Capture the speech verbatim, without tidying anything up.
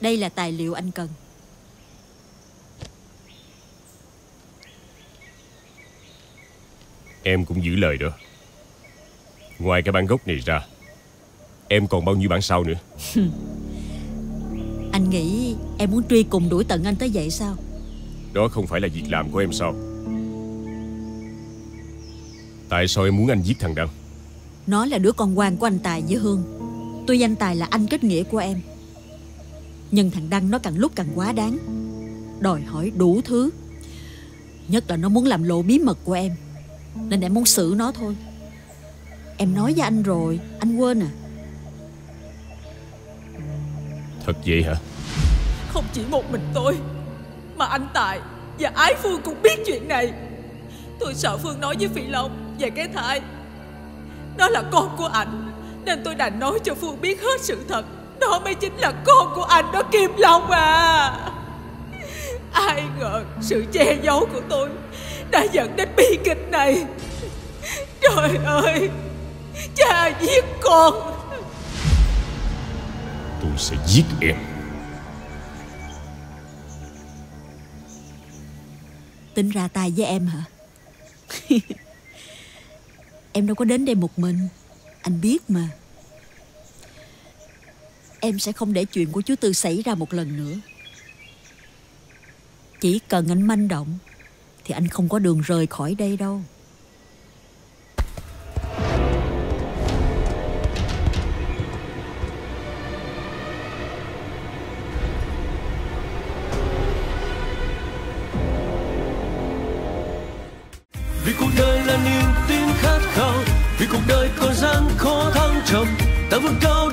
Đây là tài liệu anh cần. Em cũng giữ lời đó. Ngoài cái bản gốc này ra, em còn bao nhiêu bản sau nữa? Anh nghĩ em muốn truy cùng đuổi tận anh tới vậy sao? Đó không phải là việc làm của em sao? Tại sao em muốn anh giết thằng Đăng? Nó là đứa con ngoan của anh Tài với Hương. Tuy anh Tài là anh kết nghĩa của em, nhưng thằng Đăng nó càng lúc càng quá đáng, đòi hỏi đủ thứ. Nhất là nó muốn làm lộ bí mật của em, nên em muốn xử nó thôi. Em nói với anh rồi, anh quên à? Thật vậy hả? Không chỉ một mình tôi, mà anh Tài và Ái Phương cũng biết chuyện này. Tôi sợ Phương nói với Phi Long về cái thai, nó là con của ảnh, nên tôi đành nói cho Phương biết hết sự thật. Đó mới chính là con của anh đó Kim Long à. Ai ngờ sự che giấu của tôi đã dẫn đến bi kịch này. Trời ơi, cha giết con. Tôi sẽ giết em. Tính ra tay với em hả? Em đâu có đến đây một mình, anh biết mà. Em sẽ không để chuyện của chú Tư xảy ra một lần nữa. Chỉ cần anh manh động thì anh không có đường rời khỏi đây đâu. Vì cuộc đời là niềm tin khát khao, vì cuộc đời có gian khó thăng trầm, ta vươn cao.